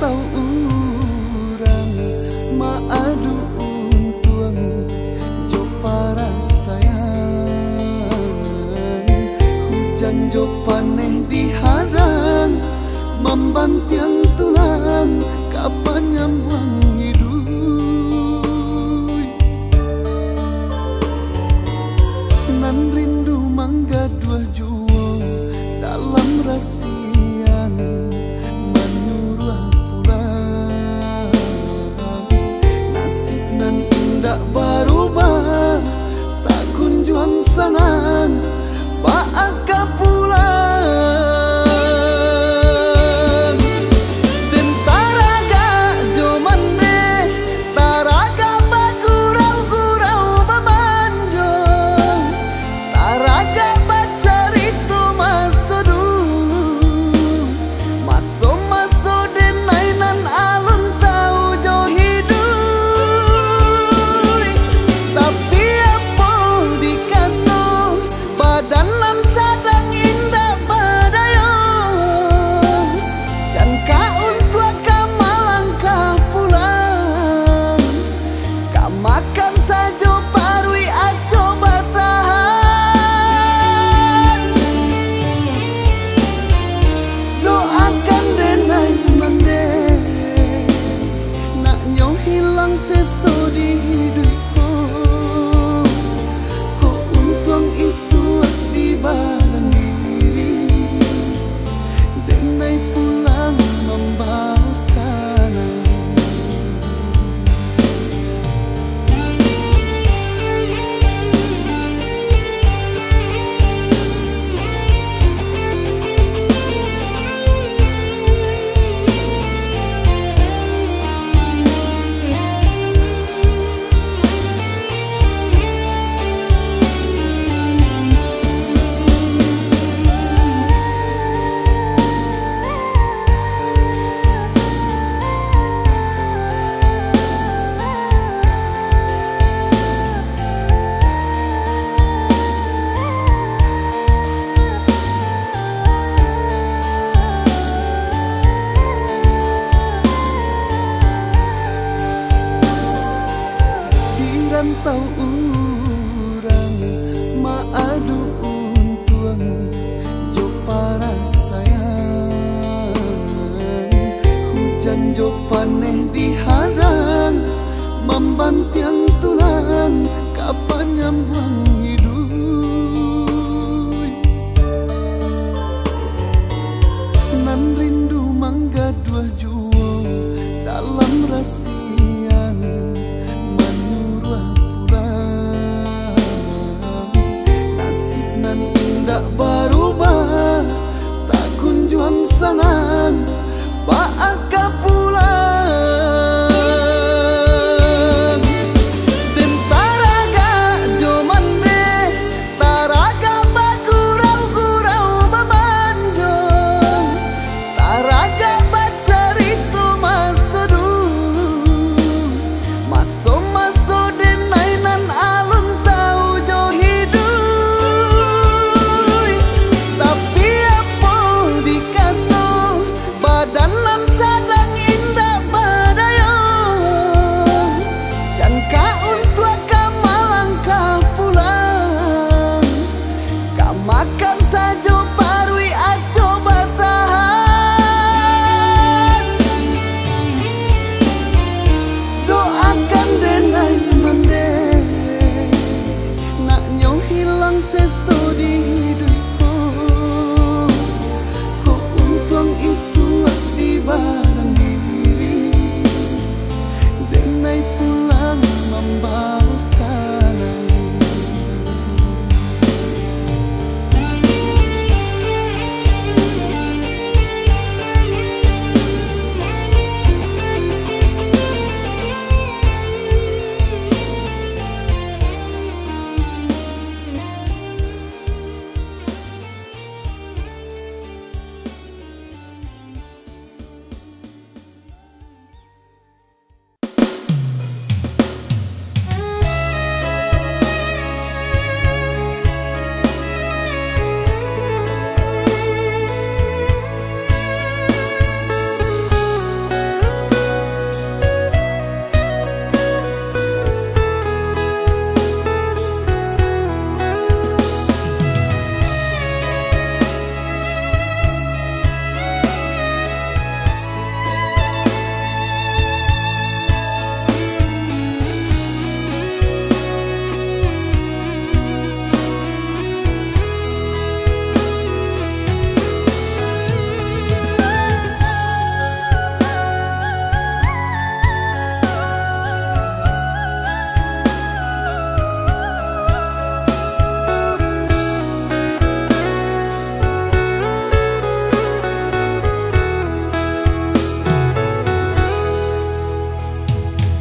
tau urang maadu untuang jo parasayan hujan jo paneh dihadang membantiang tulang kapan nyambang hidup nan rindu mangga dua juang dalam rasian tak berubah, tak kunjung senang, baak kapulan. Dentara gak joman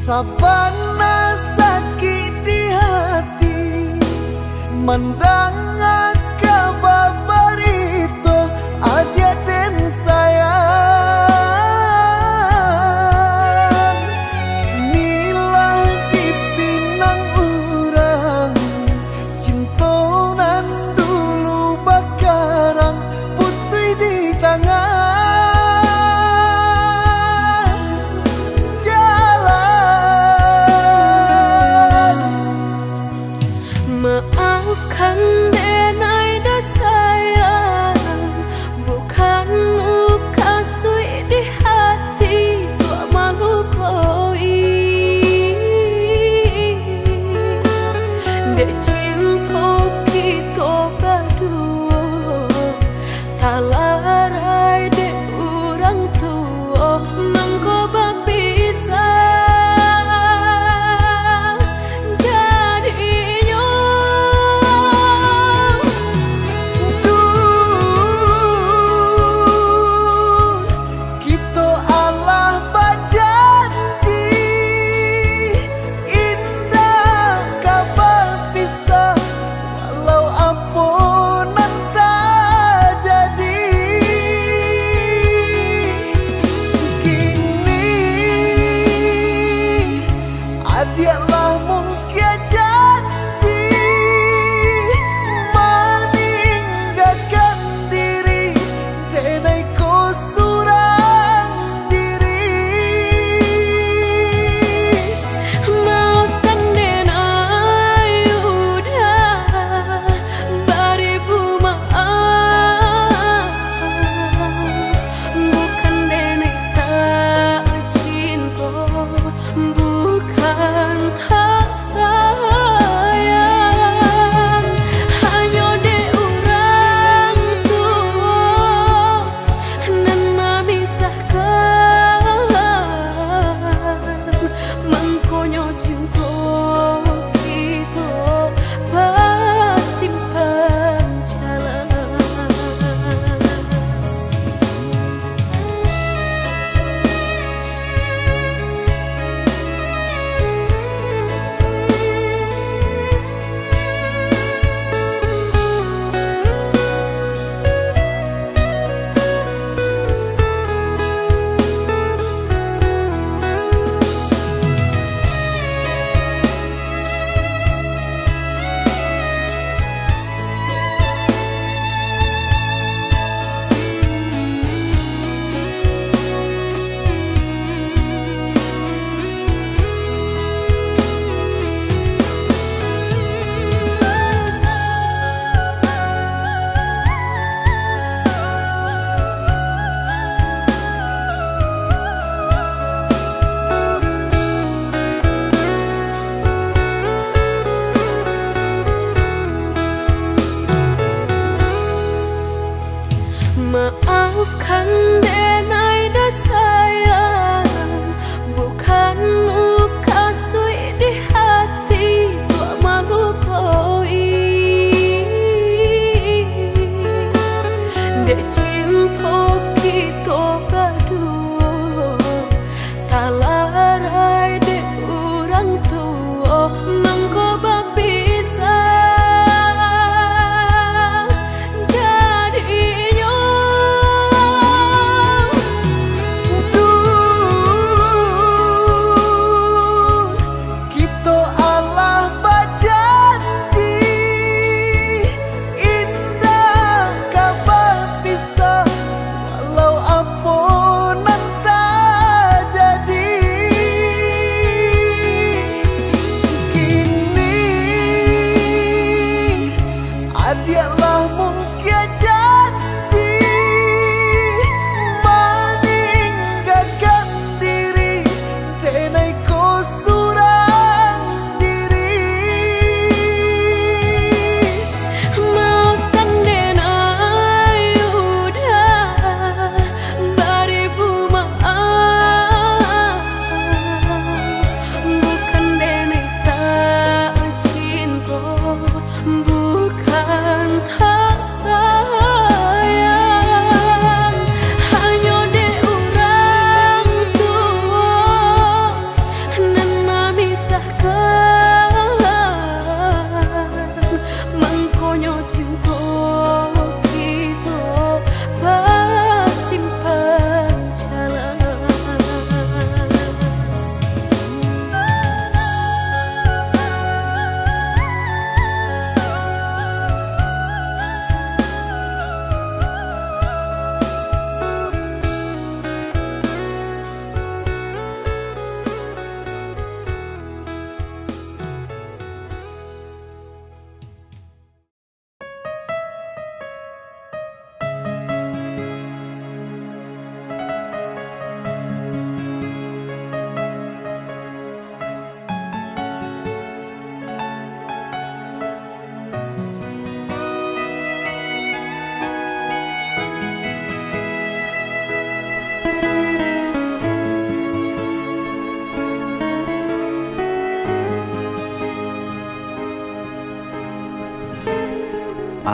Sabana sakit di hati mandang maafkan.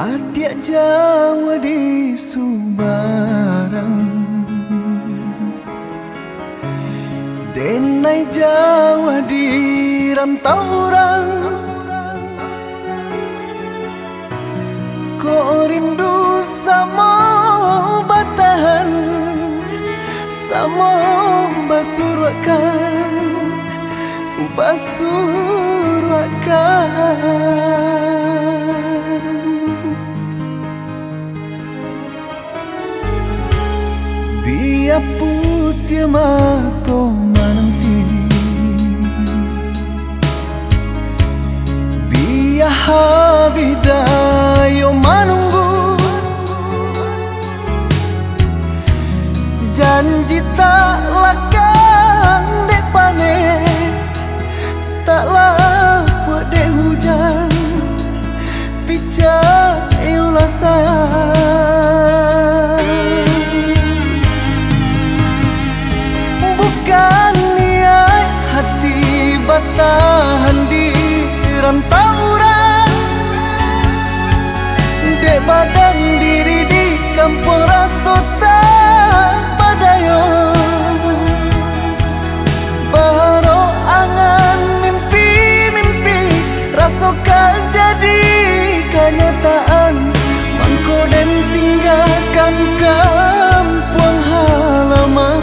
Adia Jawa di Sumbarang, Denai Jawa di Rantaurang, ko rindu sama Batahan, sama Basurakan, Basurakan. Bia putih mato mananti, bia habidayo manunggu, janji tak lakang dek panen, tak lapuk dek hujan, pijak eulasan. Tahan di Rantaurang, dek badan diri di kampung Rasota Padayo, baru angan mimpi-mimpi rasokan jadi kenyataan, mangko dan tinggalkan kampung halaman.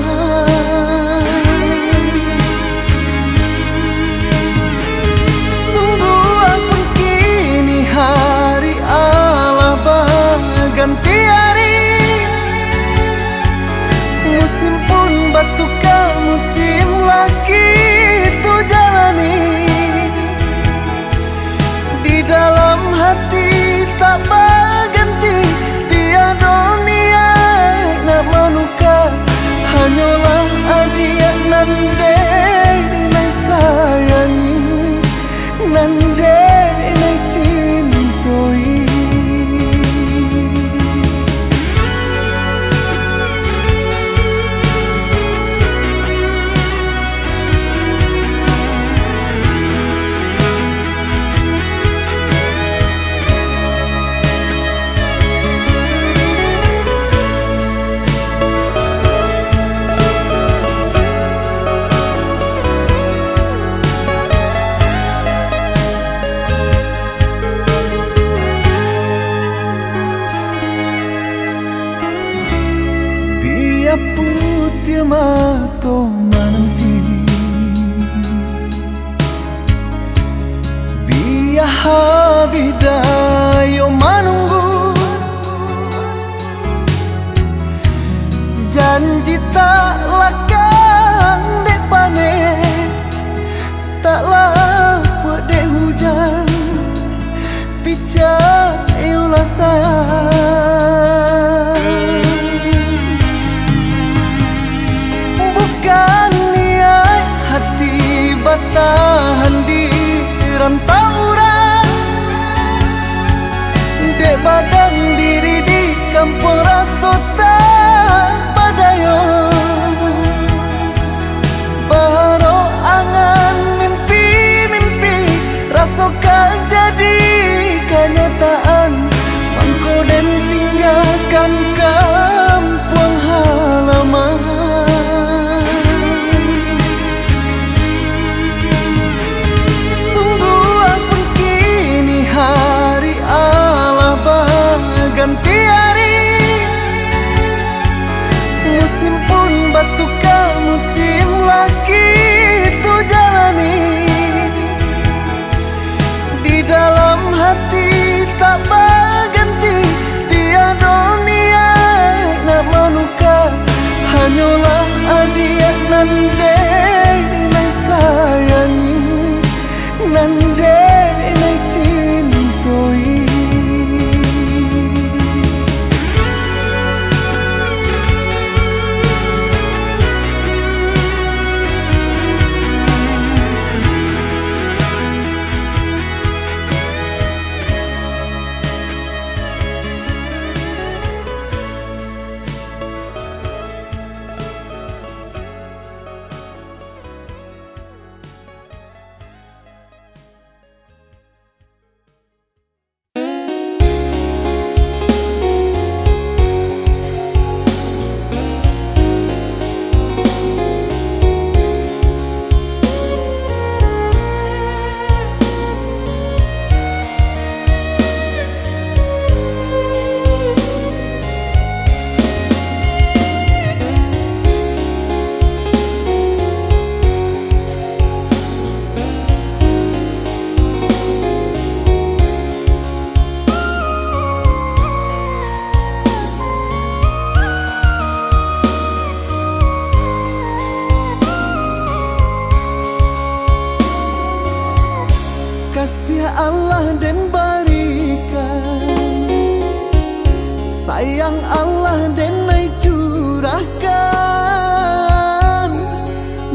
yang Allah denai curahkan.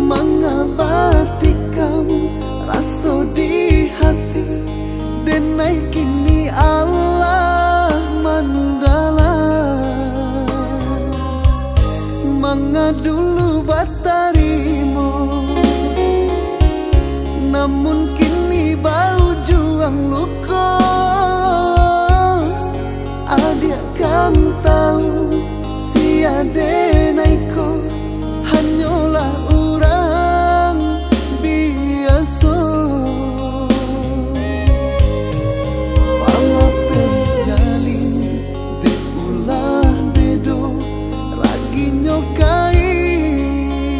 Mengabati kamu raso di hati, denai kini Allah mandala. Mengadulu batarimu, namun kini bau juang luka. Adia kan tahu sia denaiko, hanyalah orang biasa. Palape jalin de ulah dedo raginyo kain.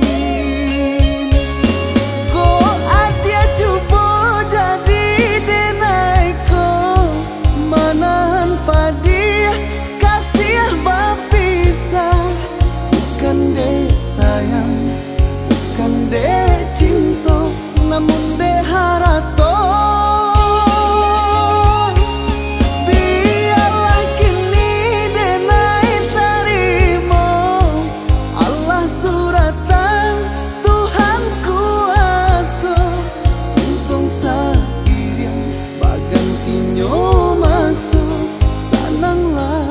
Ko adia cubo jadi denaiko, manahan padi sayang, bukan deh cinta, namun deh harapan. Biarlah kini denai terima Allah suratan Tuhan kuasa. Untung sairian bagantinyo masuk sananglah.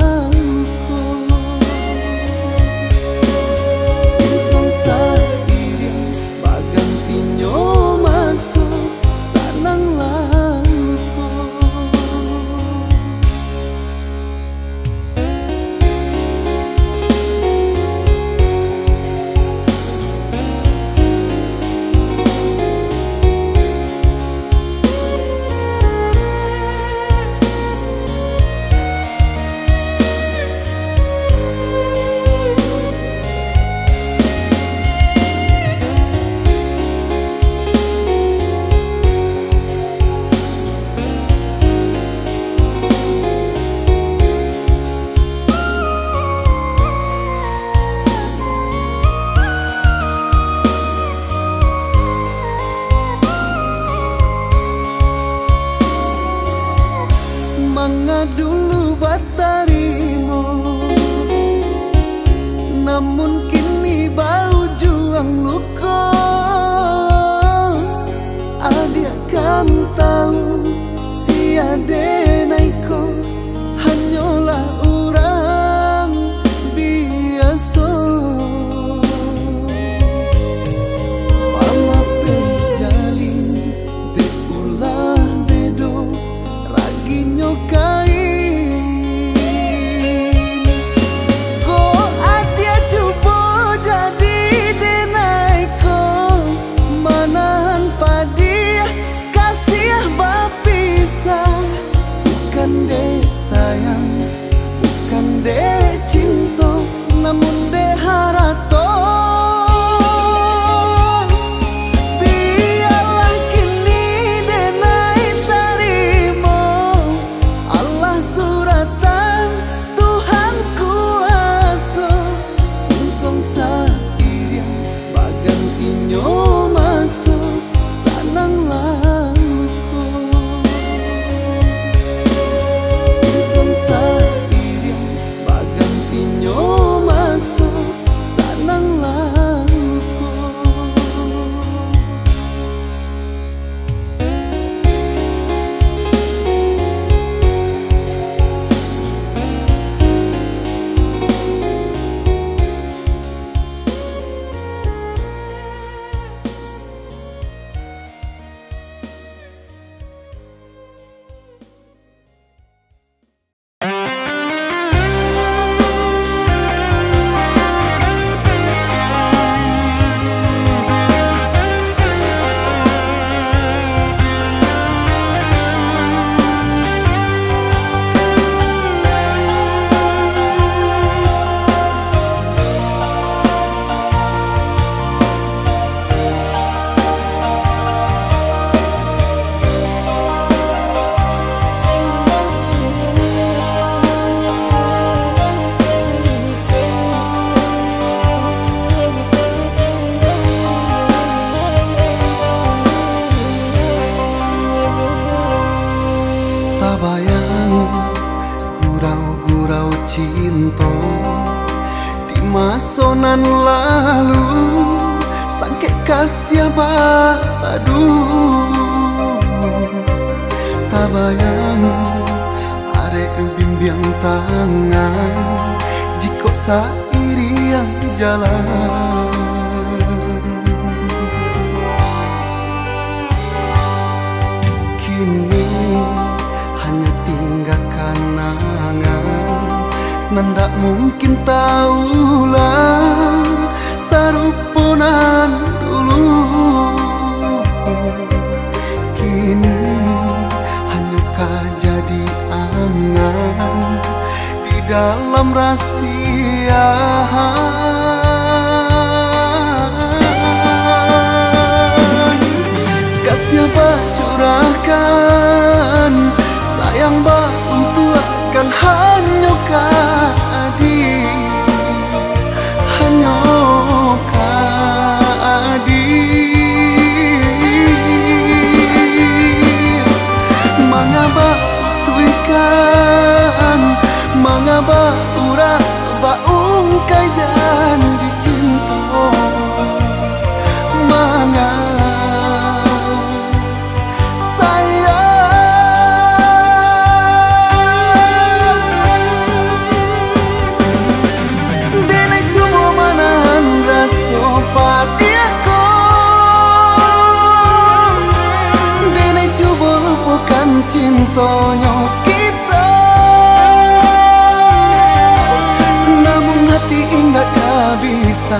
Dulu batarimu, namun kini bau juang luka. Adia kan tahu sia denaiko, hanyalah orang biasa. Palape jalin de ulah dedo raginyo kain. kasih padu, tabayang arek bimbang tangan, jiko sairiang jalan. Kini hanya tinggal kenangan, ndak mungkin taulah sarupunan dulu. Kini hanya kajadi angan di dalam rahasia. Kasih bah curahkan, sayang bah untuk akan hanya kadi. Mengapa ura baungkai janji cinta, manga sayang dene cuma menahan rasa padiku, dene coba lupakan cintanya kita. Gak bisa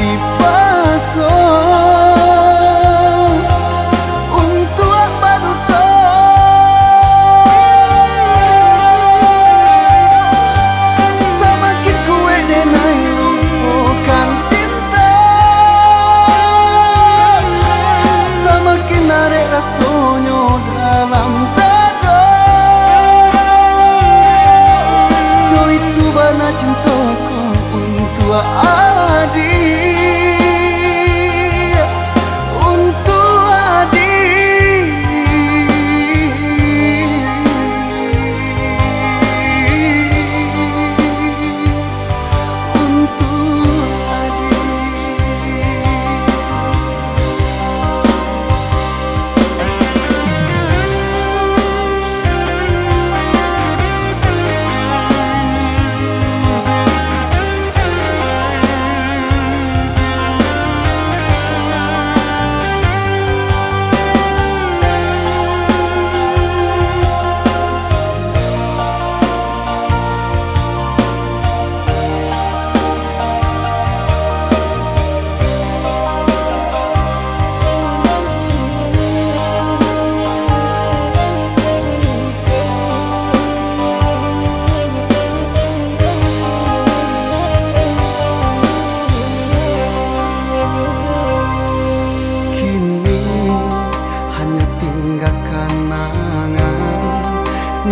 dipaksa, untuk apa duta? Semakin kue denai lupakan cinta, semakin narik rasanya dalam dada. Coy itu bana cintaku untuk adi, untuk adi.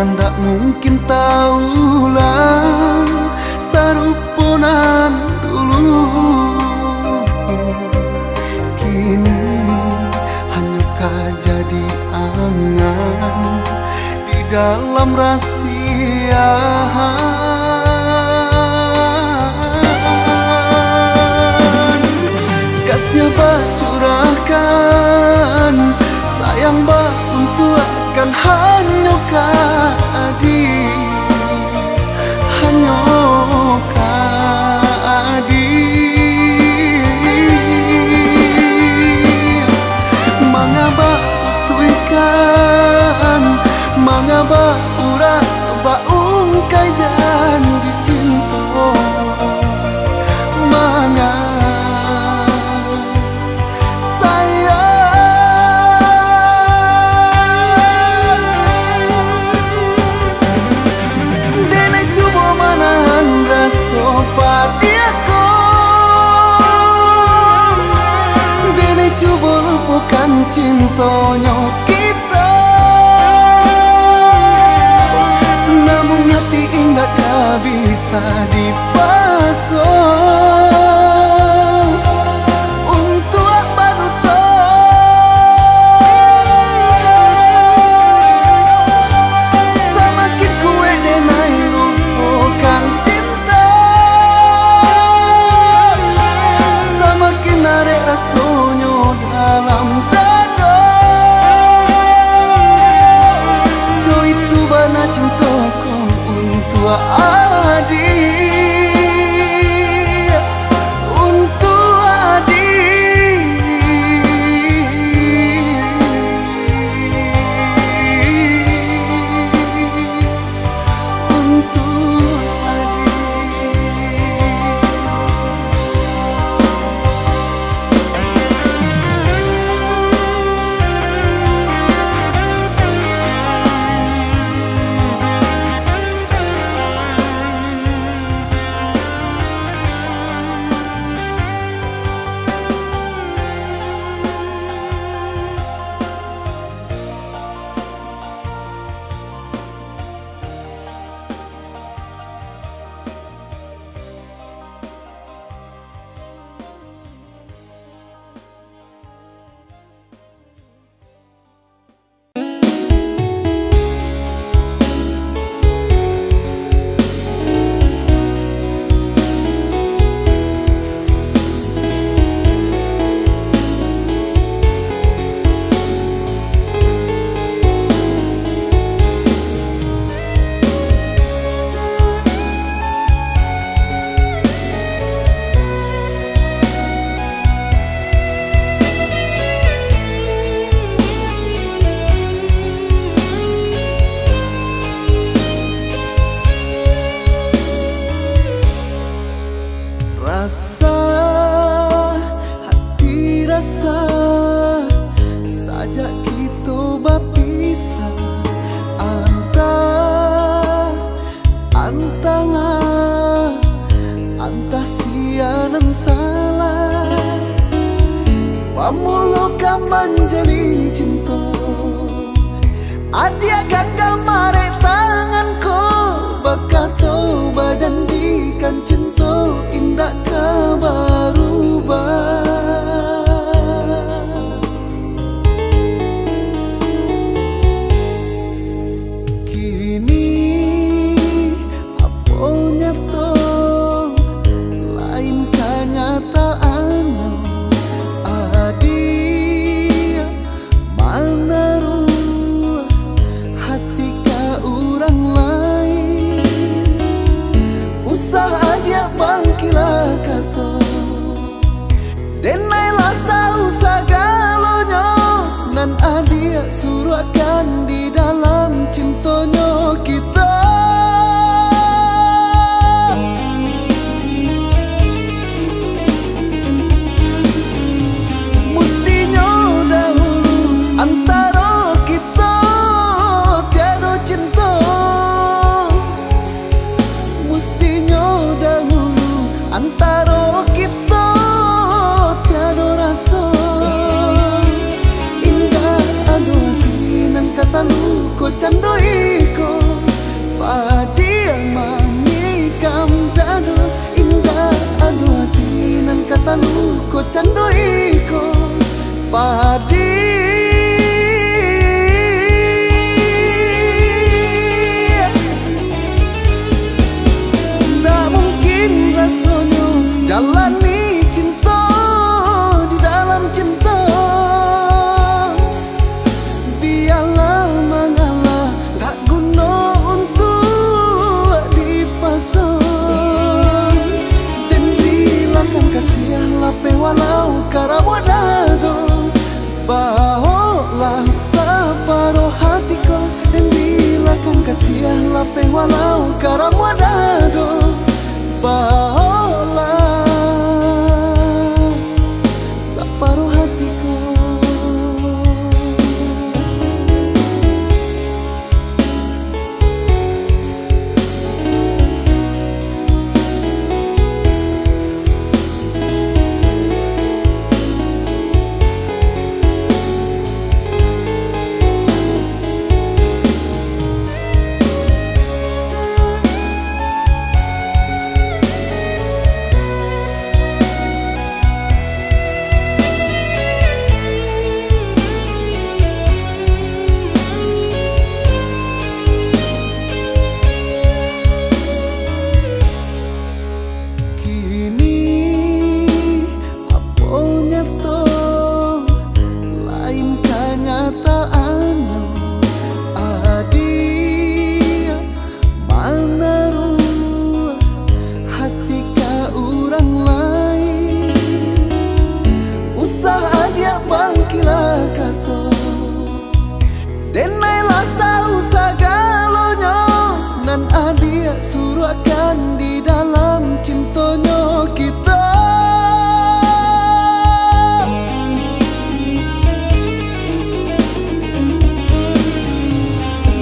Ndak mungkin taulah sarupunan dulu. Kini hanya kajadi angan di dalam rahasia. Kasih bah curahkan, sayang bah untuk akan hanya kadi, hanya kadi. Mengapa tuikan, mengapa ura baungkai janji cinta, mengapa padiku, dene coba lupakan cintanya kita. Namun hati enggak bisa dipaksa, untuk apa duta? Semakin kue denai lupakan cinta, semakin narik rasanya. pamuluka manjalin cinta adia gagal mare tanganku bakato bajanjikan cinta indah kabarubah surahkan di dalam cintonyo kita mustinyo dahulu antara kita tiada cinta mustinyo dahulu antara kita tiada rasa indah aduh kata lu ko candoi ko padia manikam dado indah adu hati nan kata lu ko candoi ko padia nggak mungkin rasanya jalani cinta di dalam cinta walau karabodado baholah saparo hatiku dan bilakan kasih lape walau karabodado baholah saparo hatiku surahkan di dalam cintonyo kita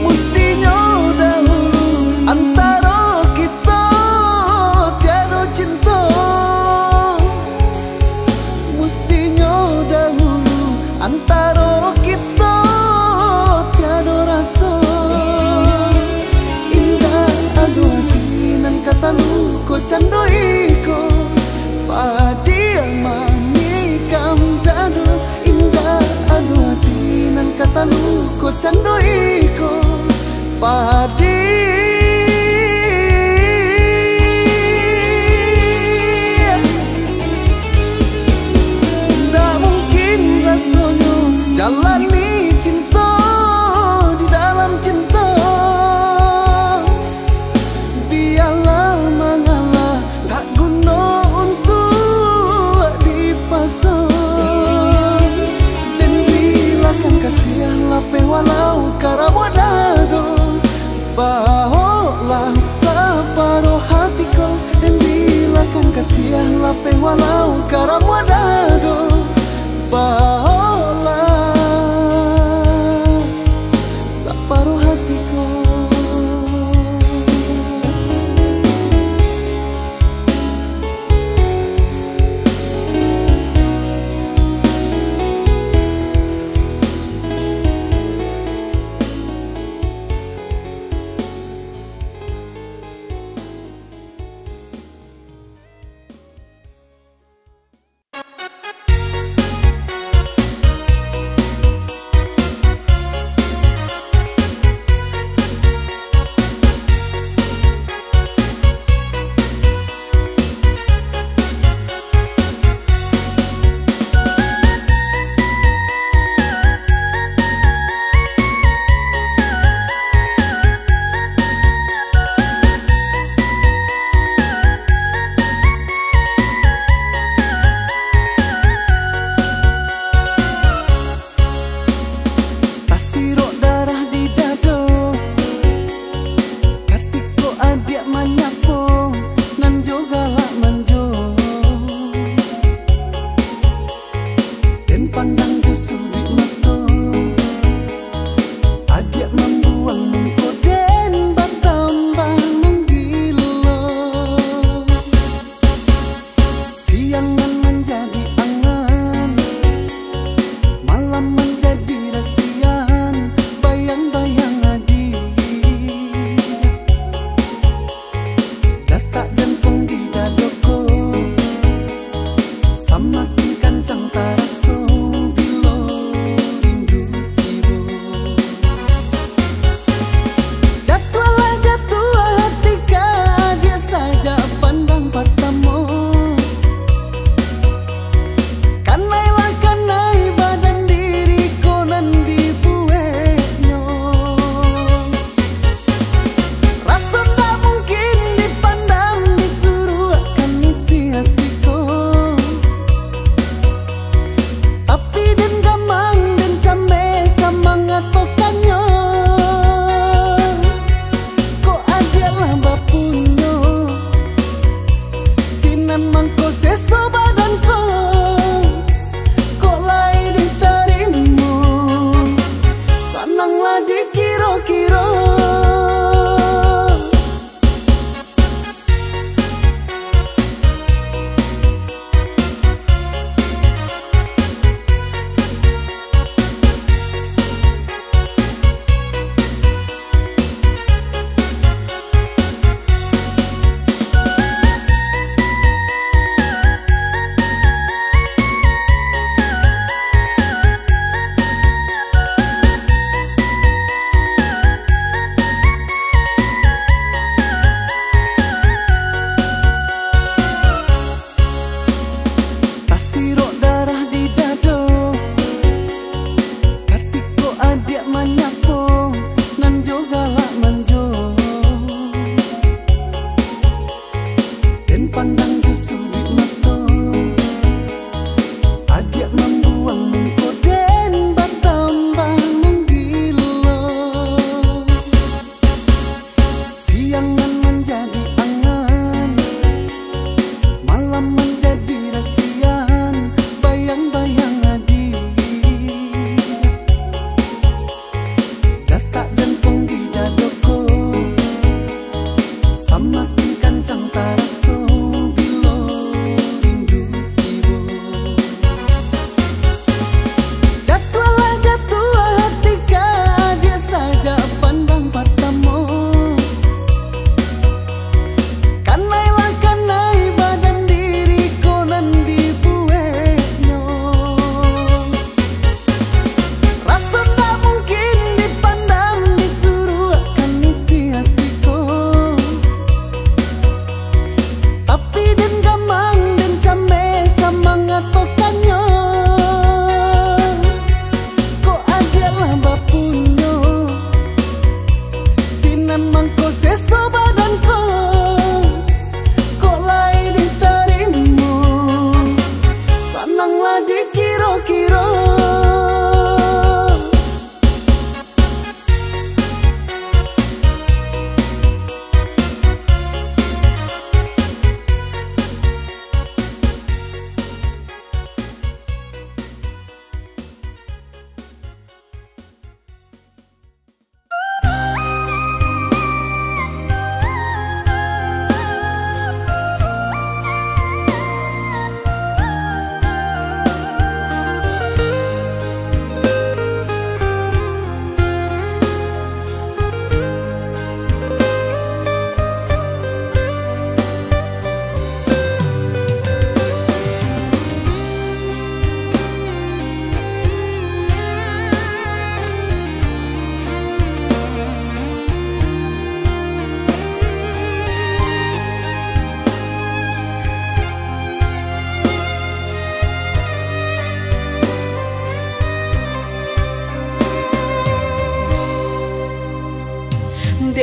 mustinyo dahulu antara kita tiada cinta mustinyo dahulu antara kita tiada rasa kata lu ko candoi ko padia manikam dado indah adu hati nan kata lu ko candoi ko padia nggak mungkin rasanya jalani cinta di dalam cinta walau karabodado bahwa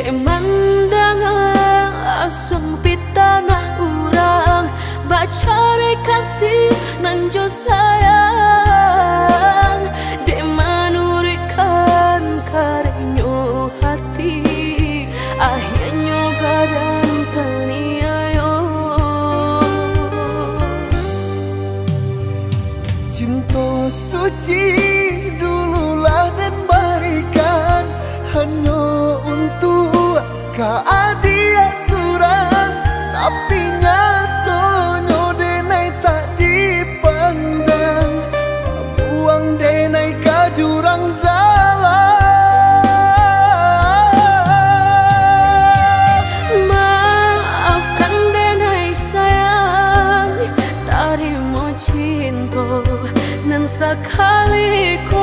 Kay mandangang asong pitanah urang bacare kasih nanjo sayang de manurikan karenyo hati akhirnya badan taniayo cinta suci dululah dan berikan hanya untuk keadilan surang tapi nyatonyo denai tak dipandang buang denai ke jurang dalam maafkan denai sayang tarimo cinta nan sekali ko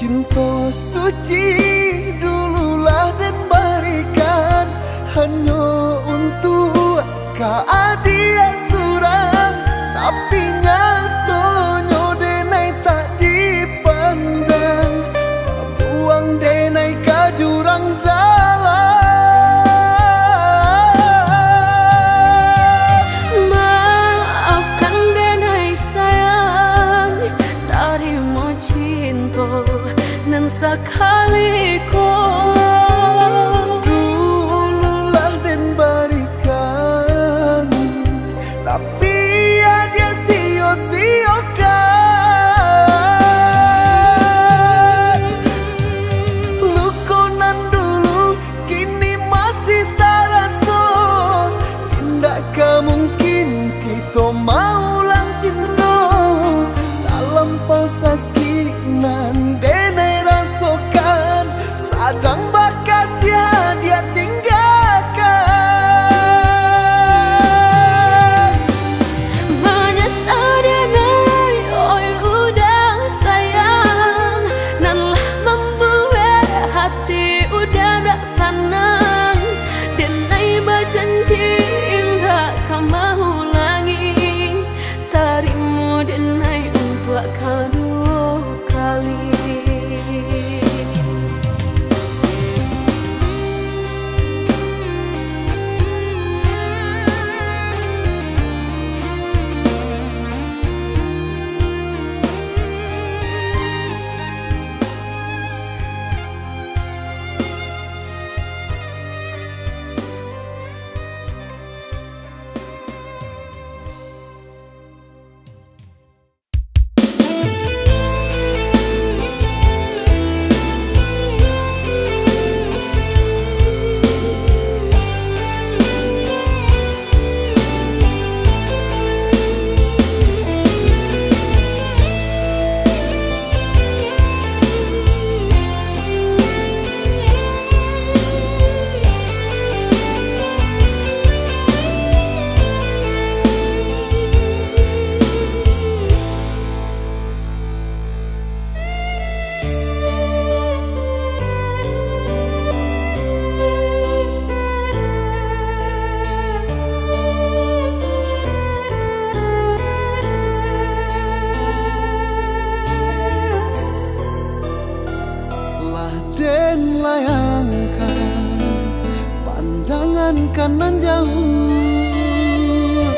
cinta suci dululah dan berikan hanya untuk keadilan surang tapi nyatonyo denai tak dipandang buang denai ke jurang dalam maafkan denai sayang tarimo cinta nan sekali. kanan jauh,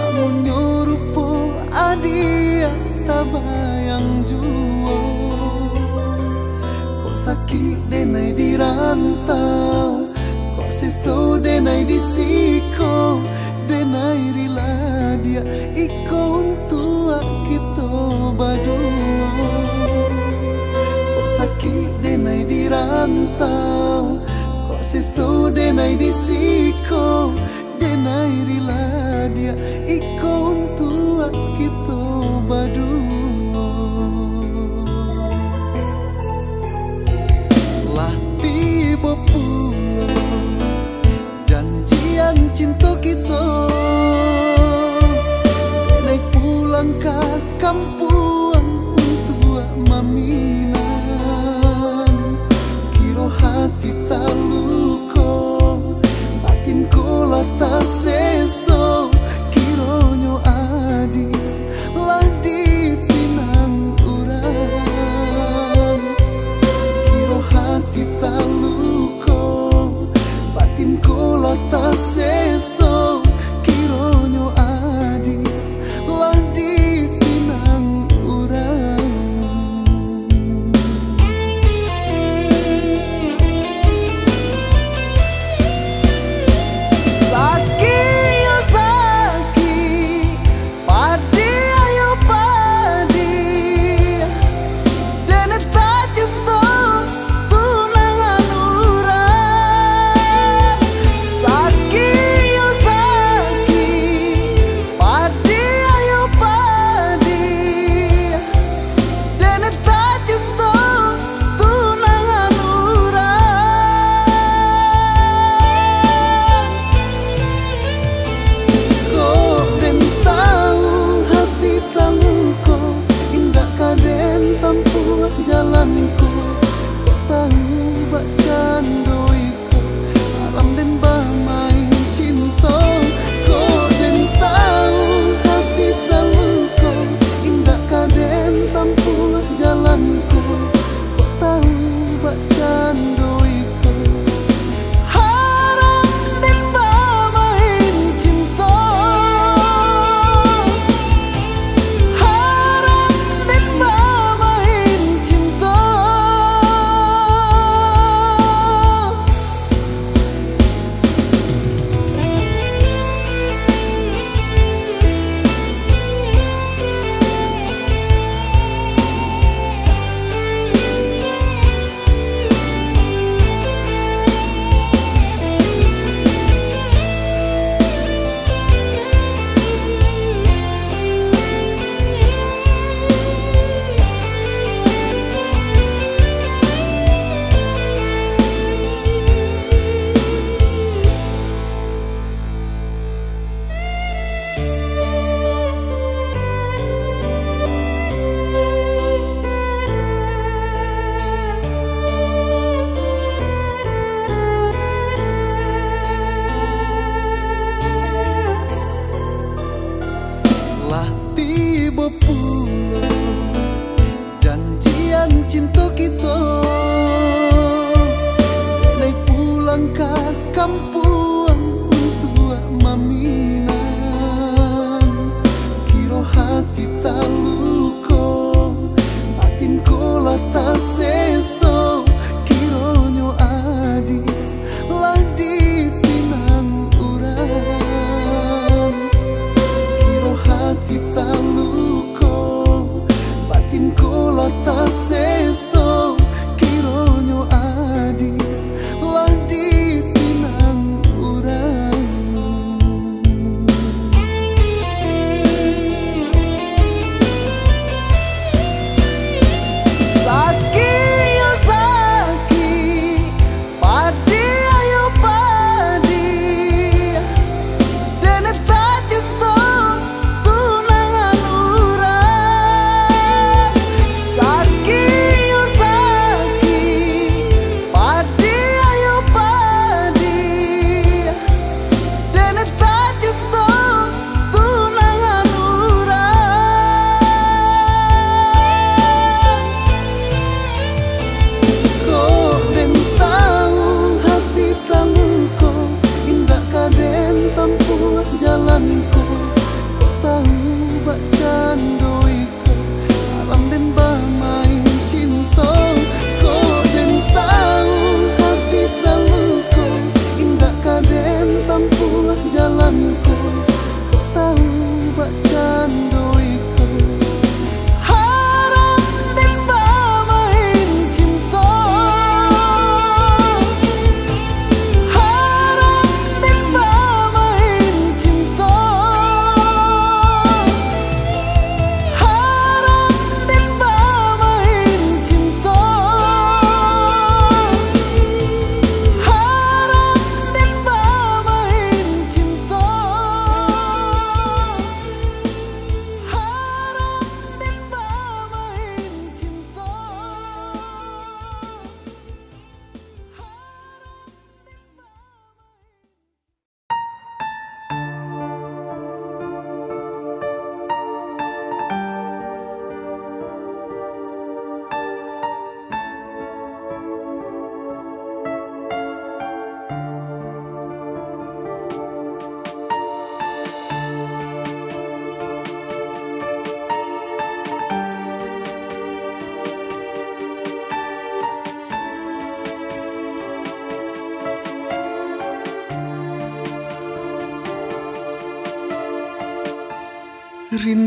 namun nyurupu adia tabayang juo. Ko sakit denai di rantau, ko seso denai di siko, denai rila dia iko untua kita baduo. Ko sakit denai di rantau, seso denai disiko, denai rila dia iko untuk kita berdua. Lah tiba pula janjian cinta kita, denai pulang ke kampung untuk maminan. Kiro hati talu lata seso, kironyo adi lah di pinang uram. Kiro hati taluko, batinku lata seso, kironyo adi lah di pinang uram. Seso kironyo adi lah di pinang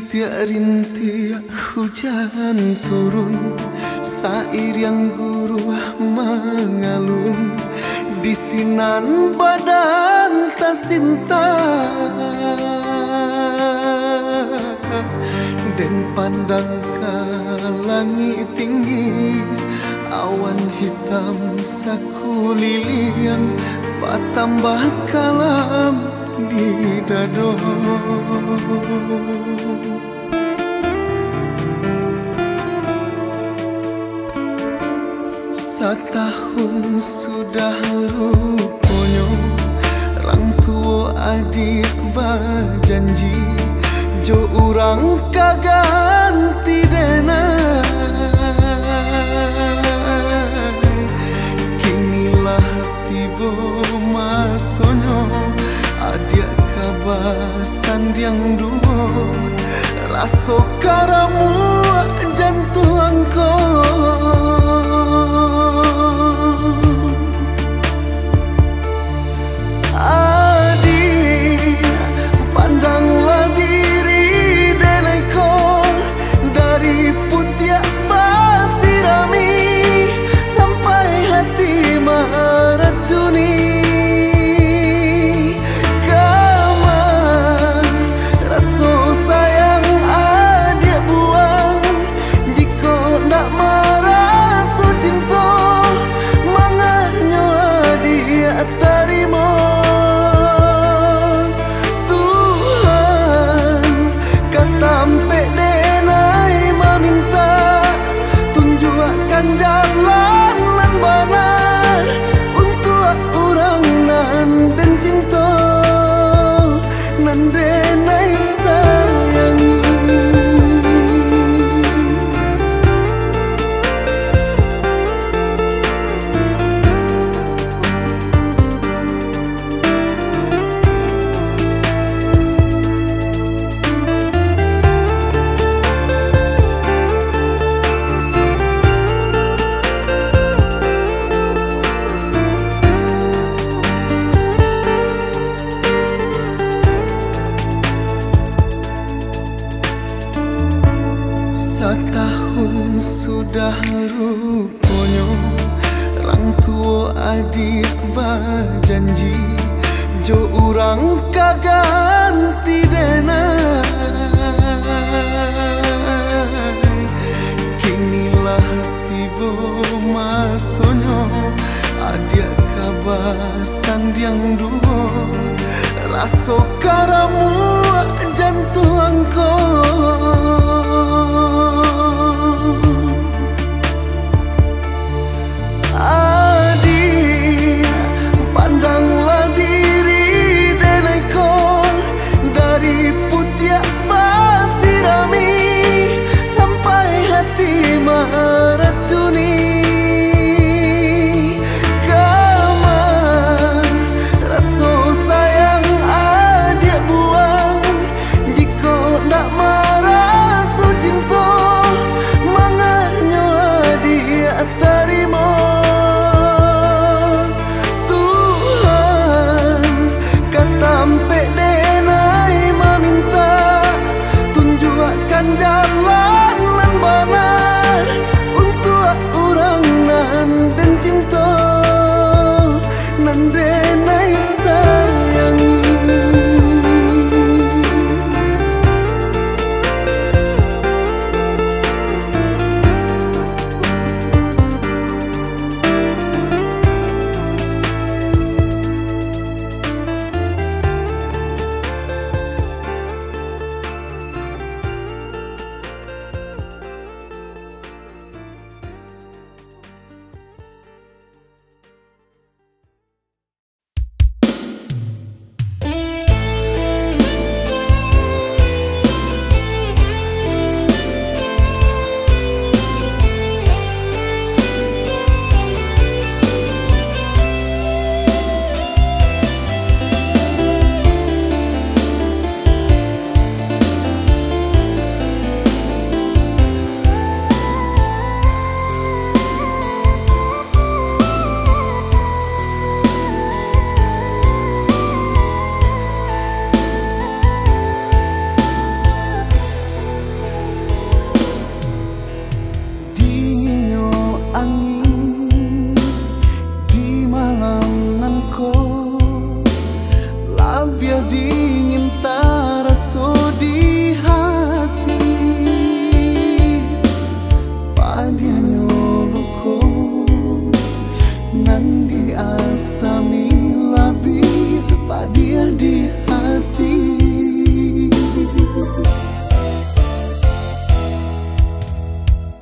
Setiap rintian hujan turun, sair yang guruh mengalun, disinan badan tersinta, dan pandang ke langit tinggi, awan hitam sakuliliang, patambah kalam di dado. Setahun sudah ruponyo, orang tua adik berjanji jo urang kaganti dena. Kinilah tiba masonyo, adik kabasan yang duo raso karamu jantuangko. Setahun sudah ruponyo, orang tua adik berjanji jo urang kaganti dena. Kinilah tiba masonyo, adik kabasan yang duo raso karamu jantuangko. Kasih sayang adik buang,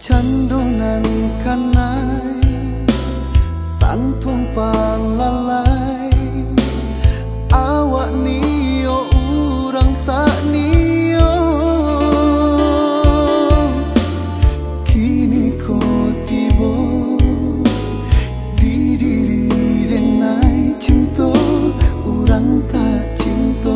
chăn đông nắng khăn nai sáng thong palalai awak ni o urang tak ni o kini ko tibo di diri denai cinto urang tak cinto.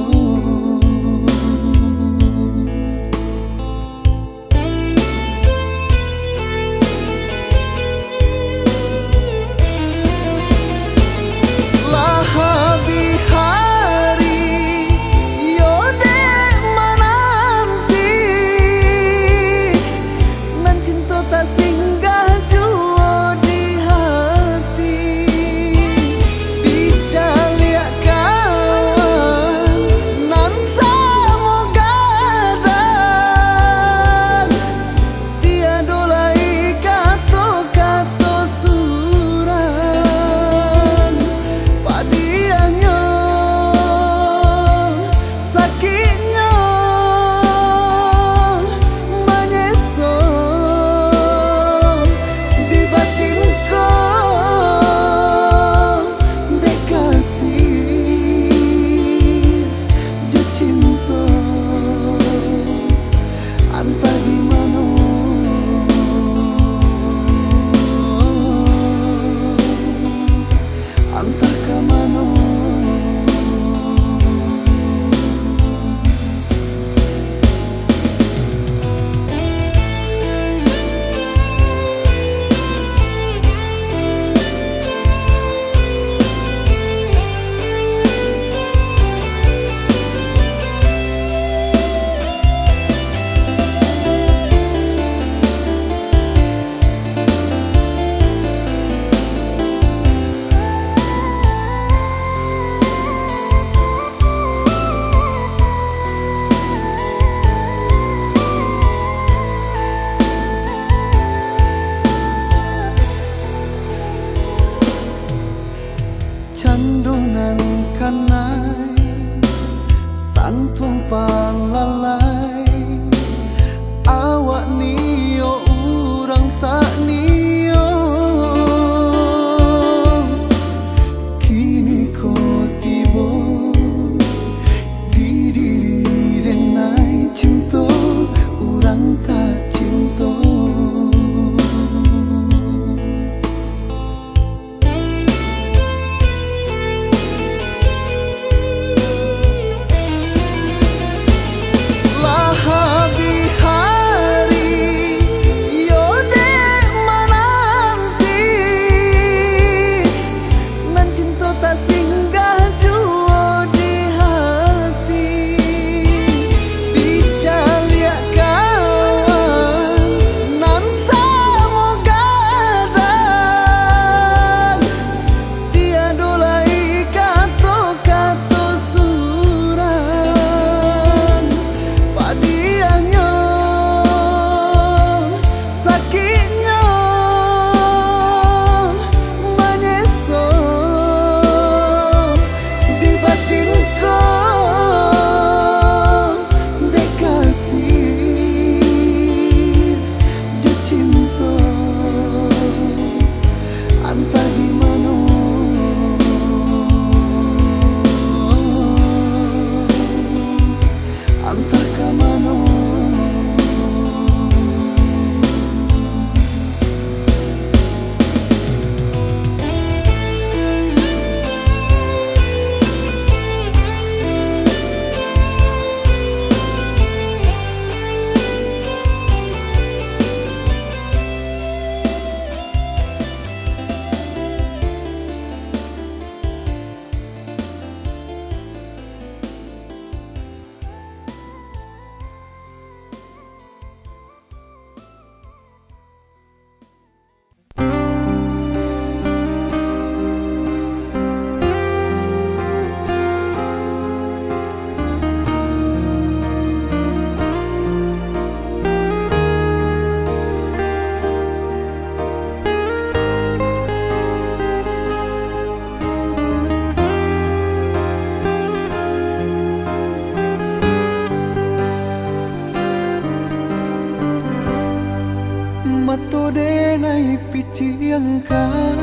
Cô đê này piciangkan,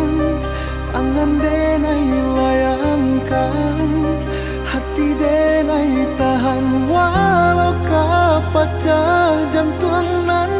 angan đê này layangkan, hati đê này tahan walau kapacah jantung nan.